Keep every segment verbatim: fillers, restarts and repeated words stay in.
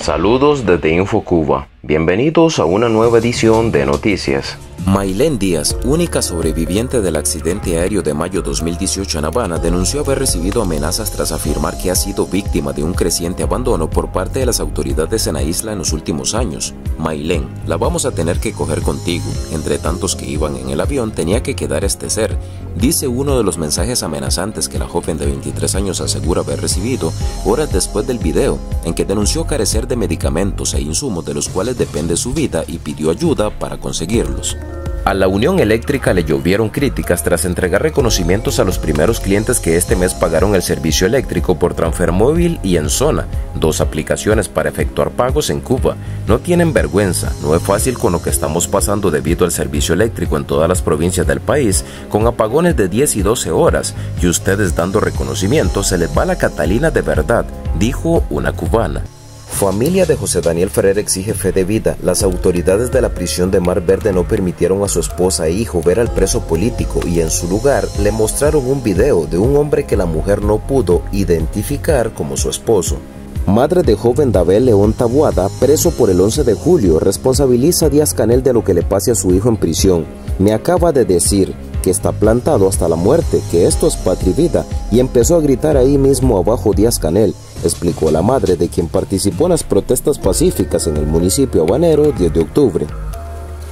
Saludos desde Info Cuba. Bienvenidos a una nueva edición de Noticias. Mailén Díaz, única sobreviviente del accidente aéreo de mayo dos mil dieciocho en Habana, denunció haber recibido amenazas tras afirmar que ha sido víctima de un creciente abandono por parte de las autoridades en la isla en los últimos años. Mailén, la vamos a tener que coger contigo. Entre tantos que iban en el avión tenía que quedar este ser, dice uno de los mensajes amenazantes que la joven de veintitrés años asegura haber recibido horas después del video, en que denunció carecer de medicamentos e insumos de los cuales depende su vida y pidió ayuda para conseguirlos. A la Unión Eléctrica le llovieron críticas tras entregar reconocimientos a los primeros clientes que este mes pagaron el servicio eléctrico por Transfermóvil y Enzona, dos aplicaciones para efectuar pagos en Cuba. No tienen vergüenza, no es fácil con lo que estamos pasando debido al servicio eléctrico en todas las provincias del país, con apagones de diez y doce horas, y ustedes dando reconocimiento, se les va la Catalina de verdad, dijo una cubana. Familia de José Daniel Ferrer exige fe de vida. Las autoridades de la prisión de Mar Verde no permitieron a su esposa e hijo ver al preso político y en su lugar le mostraron un video de un hombre que la mujer no pudo identificar como su esposo. Madre de joven David León Tabuada, preso por el once de julio, responsabiliza a Díaz Canel de lo que le pase a su hijo en prisión. Me acaba de decir que está plantado hasta la muerte, que esto es patria y vida, y empezó a gritar ahí mismo abajo Díaz Canel, explicó la madre de quien participó en las protestas pacíficas en el municipio habanero el diez de octubre.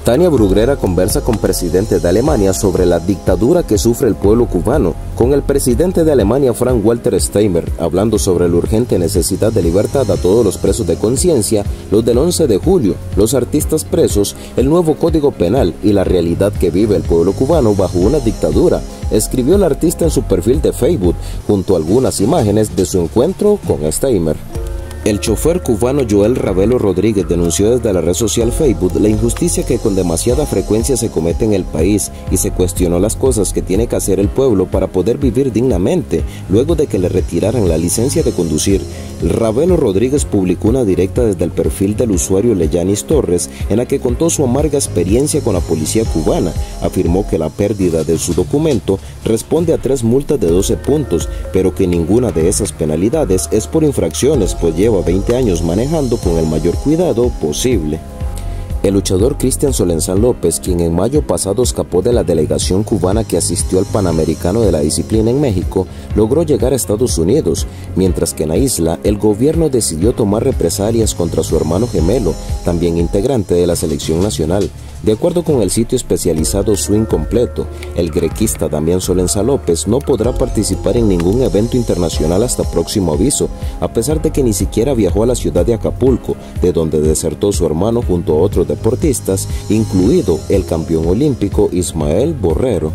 Tania Bruguera conversa con presidente de Alemania sobre la dictadura que sufre el pueblo cubano, con el presidente de Alemania Frank-Walter Steinmeier, hablando sobre la urgente necesidad de libertad a todos los presos de conciencia, los del once de julio, los artistas presos, el nuevo código penal y la realidad que vive el pueblo cubano bajo una dictadura, escribió el artista en su perfil de Facebook, junto a algunas imágenes de su encuentro con Steinmeier. El chofer cubano Joel Ravelo Rodríguez denunció desde la red social Facebook la injusticia que con demasiada frecuencia se comete en el país y se cuestionó las cosas que tiene que hacer el pueblo para poder vivir dignamente luego de que le retiraran la licencia de conducir. Ravelo Rodríguez publicó una directa desde el perfil del usuario Leyanis Torres en la que contó su amarga experiencia con la policía cubana. Afirmó que la pérdida de su documento responde a tres multas de doce puntos, pero que ninguna de esas penalidades es por infracciones, pues lleva veinte años manejando con el mayor cuidado posible. El luchador Christian Solenzal López, quien en mayo pasado escapó de la delegación cubana que asistió al Panamericano de la disciplina en México, logró llegar a Estados Unidos, mientras que en la isla el gobierno decidió tomar represalias contra su hermano gemelo, también integrante de la selección nacional. De acuerdo con el sitio especializado Swing Completo, el grequista Damián Solenza López no podrá participar en ningún evento internacional hasta próximo aviso, a pesar de que ni siquiera viajó a la ciudad de Acapulco, de donde desertó su hermano junto a otros deportistas, incluido el campeón olímpico Ismael Borrero.